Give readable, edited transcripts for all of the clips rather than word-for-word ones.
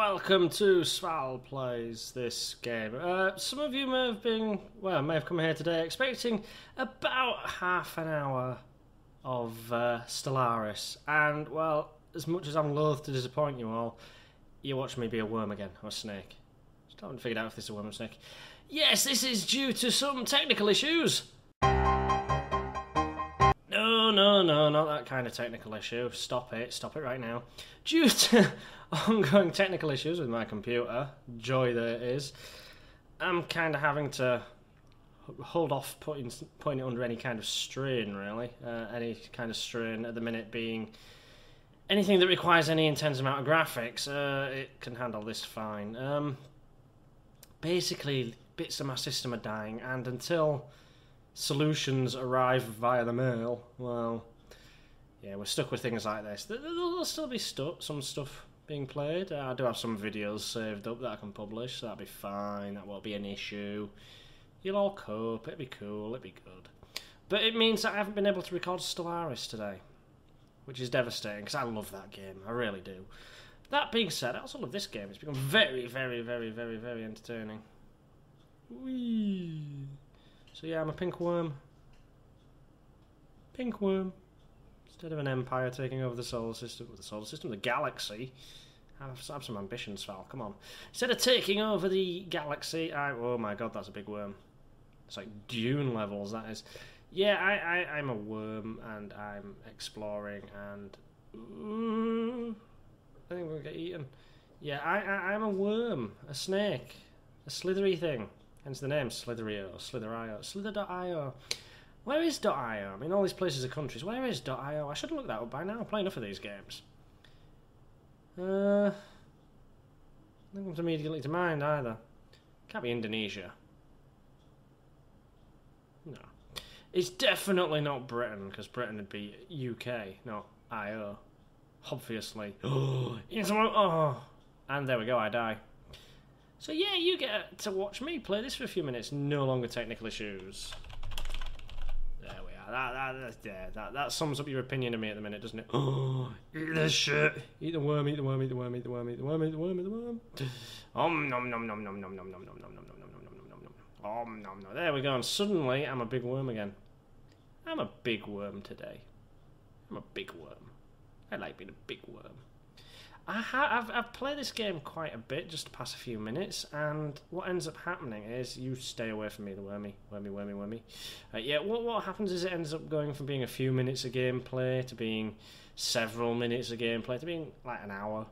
welcome to Sval Plays This Game. Some of you may have come here today expecting about half an hour of Stellaris, and well, as much as I'm loath to disappoint you all, you watch me be a worm again, or a snake. Still haven't figured out if this is a worm or a snake. Yes, this is due to some technical issues. No, not that kind of technical issue. Stop it right now. Due to ongoing technical issues with my computer, joy that it is, I'm kind of having to hold off putting it under any kind of strain, really. Any kind of strain at the minute being anything that requires any intense amount of graphics. It can handle this fine. Basically, bits of my system are dying, and until solutions arrive via the mail, well, yeah, we're stuck with things like this. There'll still be some stuff being played. I do have some videos saved up that I can publish, so that'll be fine. That won't be an issue. You'll all cope. It'll be cool. It'll be good. But it means that I haven't been able to record Stellaris today, which is devastating, because I love that game. I really do. That being said, I also love this game. It's become very, very, very, very, very entertaining. Whee! So yeah, I'm a pink worm. Pink worm. Instead of an empire taking over the galaxy. I have some ambitions, Sval, come on. Instead of taking over the galaxy, oh my god, that's a big worm. It's like Dune levels, that is. Yeah, I'm a worm, and I'm exploring, and ooh, I think we're gonna get eaten. Yeah, I'm a worm. A snake. A slithery thing. Hence the name, Slither.io, Slither.io, Slither.io. Where is .io? I mean, all these places are countries. Where is .io? I should look that up by now. I play enough of these games. Nothing comes immediately to mind, either. Can't be Indonesia. No. It's definitely not Britain, because Britain would be UK, not IO. Obviously. Oh. And there we go, I die. So yeah, you get to watch me play this for a few minutes. No longer technical issues. There we are. That sums up your opinion of me at the minute, doesn't it? Oh, eat this shit. Eat the worm, eat the worm, eat the worm, eat the worm, eat the worm, eat the worm, eat the worm. Nom nom nom nom nom nom nom nom nom nom nom nom nom nom nom nom nom. There we go, and suddenly I'm a big worm again. I'm a big worm today. I'm a big worm. I like being a big worm. I've played this game quite a bit, just the past few minutes, and what ends up happening is, you stay away from me, the wormy. What happens is it ends up going from being a few minutes of gameplay to being several minutes of gameplay to being like an hour.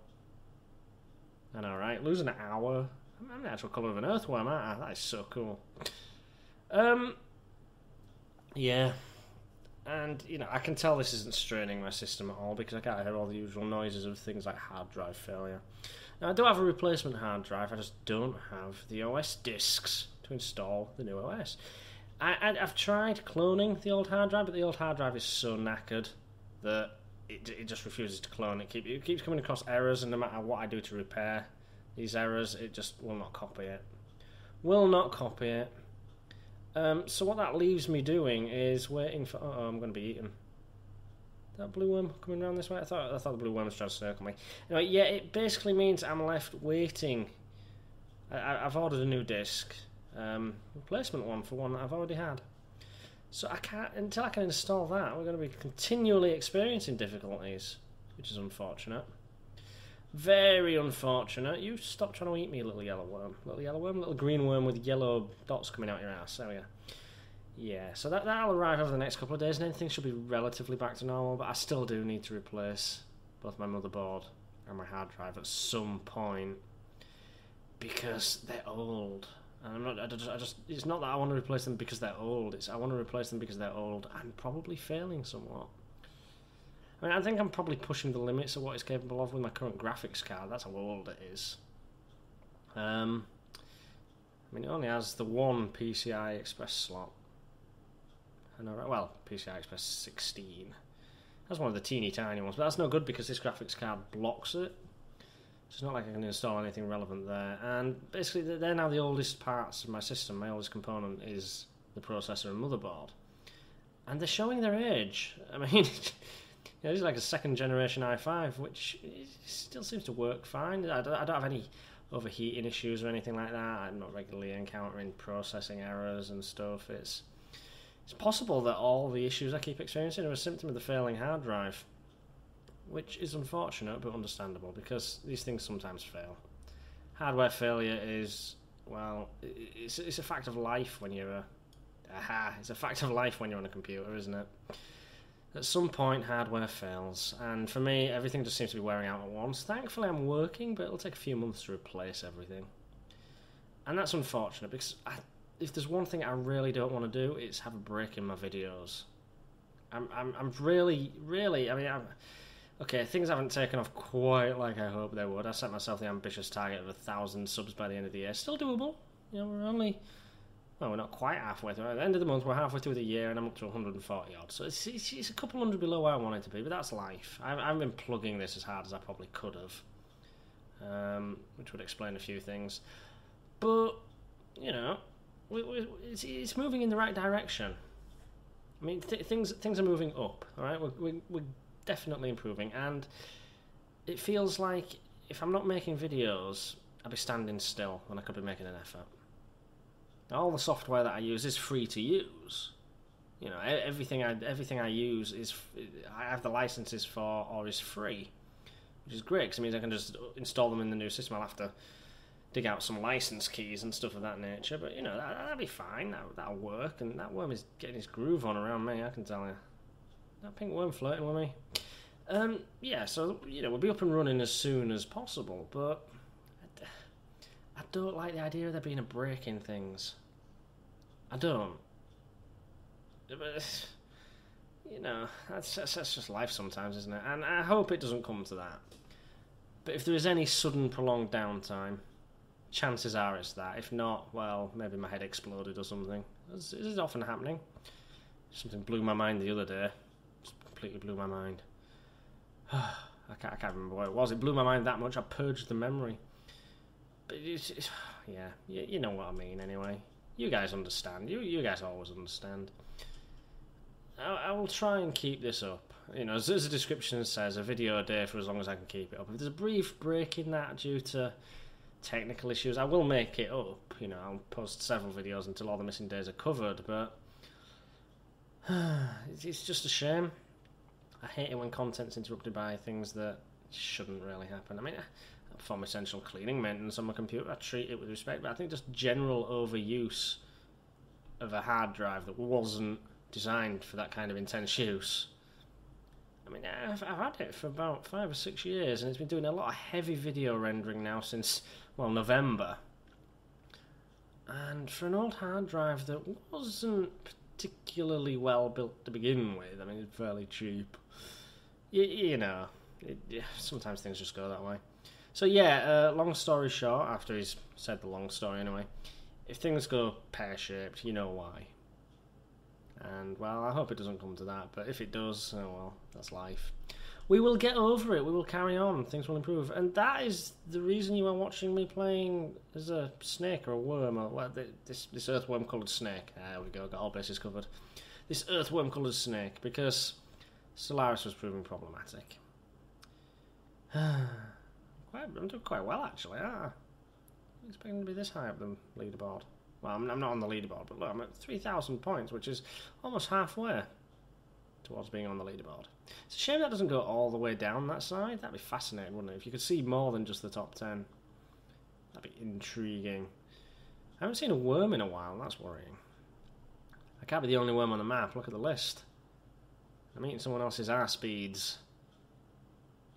I know, right? Losing an hour. I'm the actual colour of an earthworm, aren't I? That is so cool. Yeah. And, you know, I can tell this isn't straining my system at all because I can't hear all the usual noises of things like hard drive failure. Now, I do have a replacement hard drive, I just don't have the OS discs to install the new OS. I've tried cloning the old hard drive, but the old hard drive is so knackered that it just refuses to clone. It keeps coming across errors, and no matter what I do to repair these errors, it just will not copy it. Will not copy it. So what that leaves me doing is waiting for... Uh-oh, I'm going to be eaten. That blue worm coming around this way? I thought the blue worm was trying to circle me. Anyway, yeah, it basically means I'm left waiting. I've ordered a new disc. Replacement one for one that I've already had. So I can't... Until I can install that, we're going to be continually experiencing difficulties. Which is unfortunate. Very unfortunate. You stop trying to eat me, little yellow worm. Little yellow worm, little green worm with yellow dots coming out your ass. There we go. Yeah, so that'll arrive over the next couple of days, and everything should be relatively back to normal, but I still do need to replace both my motherboard and my hard drive at some point, because they're old. And it's not that I want to replace them because they're old, it's I want to replace them because they're old and probably failing somewhat. I mean, I think I'm probably pushing the limits of what it's capable of with my current graphics card. That's how old it is. I mean, it only has the one PCI Express slot. I know, right? Well, PCI Express 16. That's one of the teeny tiny ones, but that's no good because this graphics card blocks it. So it's not like I can install anything relevant there. And basically, they're now the oldest parts of my system. My oldest component is the processor and motherboard. And they're showing their age. I mean... Yeah, this is like a second generation i5, which still seems to work fine. I don't have any overheating issues or anything like that. I'm not regularly encountering processing errors and stuff. It's possible that all the issues I keep experiencing are a symptom of the failing hard drive, which is unfortunate but understandable because these things sometimes fail. Hardware failure is, well, it's a fact of life when you're it's a fact of life when you're on a computer, isn't it? At some point, hardware fails, and for me, everything just seems to be wearing out at once. Thankfully, I'm working, but it'll take a few months to replace everything. And that's unfortunate, because if there's one thing I really don't want to do, it's have a break in my videos. I'm really, really, I mean, okay, things haven't taken off quite like I hoped they would. I set myself the ambitious target of 1,000 subs by the end of the year. Still doable. You know, we're only... well, we're not quite halfway through. At the end of the month, we're halfway through the year, and I'm up to 140 odd. So it's a couple hundred below where I wanted to be, but that's life. I've been plugging this as hard as I probably could have, which would explain a few things. But you know, it's moving in the right direction. I mean, things are moving up. All right, we're definitely improving, and it feels like if I'm not making videos, I'd be standing still when I could be making an effort. All the software that I use is free to use. You know, everything I use is, I have the licenses for, or is free, which is great because it means I can just install them in the new system. I'll have to dig out some license keys and stuff of that nature, but you know, that'll be fine. That'll work, and that worm is getting his groove on around me, I can tell you. That pink worm flirting with me. Yeah, so you know, we'll be up and running as soon as possible, but I don't like the idea of there being a break in things. I don't. But, you know, that's just life sometimes, isn't it? And I hope it doesn't come to that. But if there is any sudden prolonged downtime, chances are it's that. If not, well, maybe my head exploded or something. This is often happening. Something blew my mind the other day. Just completely blew my mind. I can't remember what it was. It blew my mind that much I purged the memory. But it's yeah, you know what I mean anyway. You guys understand. You guys always understand. I will try and keep this up. You know, as the description says, a video a day for as long as I can keep it up. If there's a brief break in that due to technical issues, I will make it up. You know, I'll post several videos until all the missing days are covered, but it's just a shame. I hate it when content's interrupted by things that shouldn't really happen. I mean, I perform essential cleaning maintenance on my computer. I treat it with respect, but I think just general overuse of a hard drive that wasn't designed for that kind of intense use. I mean, I've had it for about 5 or 6 years, and it's been doing a lot of heavy video rendering now since, well, November. And for an old hard drive that wasn't particularly well built to begin with, I mean, it's fairly cheap. You know, sometimes things just go that way. So yeah, long story short, after he's said the long story anyway, if things go pear-shaped, you know why. And, well, I hope it doesn't come to that, but if it does, oh well, that's life. We will get over it, we will carry on, things will improve. And that is the reason you are watching me playing as a snake or a worm, or well, this earthworm-coloured snake. There we go, got all bases covered. This earthworm-coloured snake, because Stellaris was proving problematic. I'm doing quite well, actually, aren't I? I'm expecting to be this high up the leaderboard. Well, I'm not on the leaderboard, but look, I'm at 3,000 points, which is almost halfway towards being on the leaderboard. It's a shame that doesn't go all the way down that side. That'd be fascinating, wouldn't it? If you could see more than just the top 10. That'd be intriguing. I haven't seen a worm in a while, and that's worrying. I can't be the only worm on the map. Look at the list. I'm eating someone else's ass beads.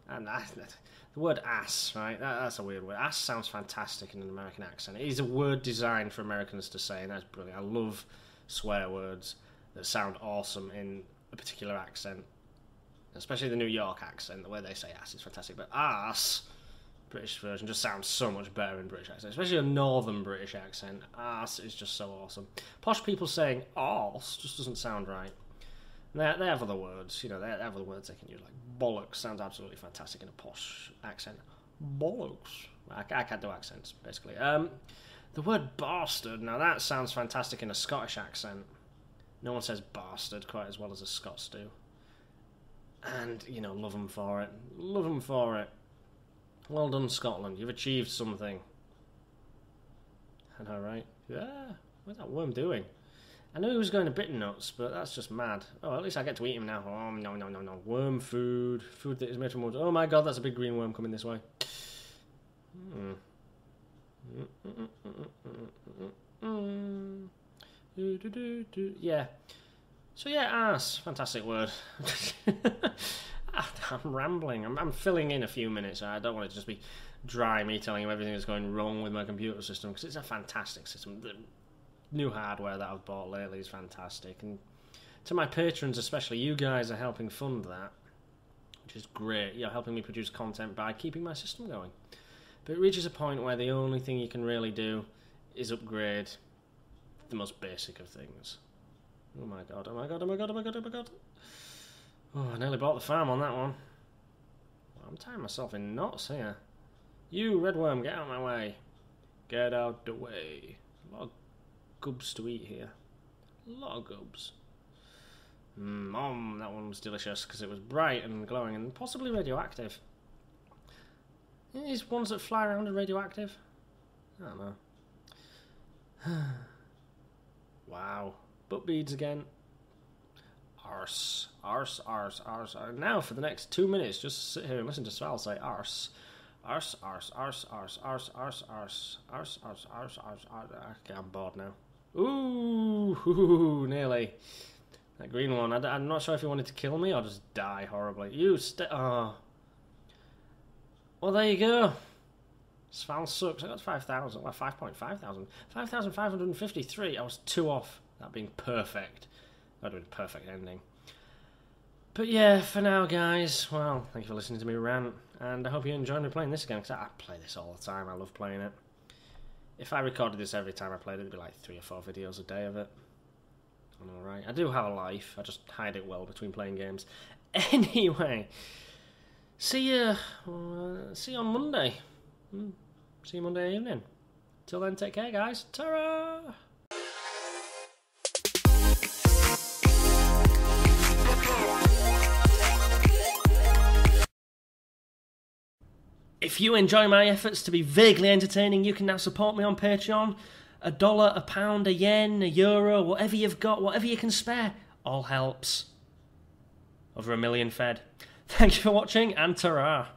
And the word ass, right? That's a weird word. Ass sounds fantastic in an American accent. It is a word designed for Americans to say, and that's brilliant. I love swear words that sound awesome in a particular accent, especially the New York accent. The way they say ass is fantastic, but ass, British version, just sounds so much better in British accent, especially a northern British accent. Ass is just so awesome. Posh people saying arse just doesn't sound right. They have other words, you know, they have other words they can use, like bollocks sounds absolutely fantastic in a posh accent. Bollocks. I can't do accents, basically. The word bastard, now that sounds fantastic in a Scottish accent. No one says bastard quite as well as the Scots do. and, you know, love them for it. Love them for it. Well done, Scotland. You've achieved something. I know, right? Yeah. What's that worm doing? I knew he was going a bit nuts, but that's just mad. Oh, at least I get to eat him now. Oh, no, no, no, no. Worm food. Food that is made from worms. Oh, my God, that's a big green worm coming this way. Hmm. Yeah. So, yeah, ass. Fantastic word. I'm rambling. I'm filling in a few minutes. I don't want it to just be dry me telling you everything that's going wrong with my computer system, because it's a fantastic system. The new hardware that I've bought lately is fantastic. And to my patrons especially, you guys are helping fund that, which is great. You're helping me produce content by keeping my system going. But it reaches a point where the only thing you can really do is upgrade the most basic of things. Oh my God, oh my God, oh my God, oh my God, oh my God. Oh, I nearly bought the farm on that one. I'm tying myself in knots here. You, red worm, get out of my way. Get out the way. A lot of gubs to eat here. A lot of gubs. Mmm, that one was delicious because it was bright and glowing and possibly radioactive. These ones that fly around are radioactive? I don't know. Wow. Butt beads again. Arse. Arse, arse, arse, arse. Now, for the next 2 minutes, just sit here and listen to Sval say arse. Arse, arse, arse, arse, arse, arse, arse, arse, arse, arse, arse, arse. Okay, I'm bored now. Ooh, nearly. That green one. I'm not sure if he wanted to kill me or just die horribly. You stay. Oh. Well, there you go. Sval sucks. I got 5,000. Well, 5,500. 5,553. I was 2 off. That being perfect. That would be a perfect ending. But yeah, for now, guys. Well, thank you for listening to me rant. And I hope you enjoyed me playing this again, because I play this all the time. I love playing it. If I recorded this every time I played it, it'd be like 3 or 4 videos a day of it. I'm alright. I do have a life. I just hide it well between playing games. Anyway. See you on Monday. See you Monday evening. Till then, take care, guys. Ta-ra! If you enjoy my efforts to be vaguely entertaining, you can now support me on Patreon. $1, a pound, a yen, a euro, whatever you've got, whatever you can spare, all helps. Over 1 million fed. Thank you for watching, and ta-ra!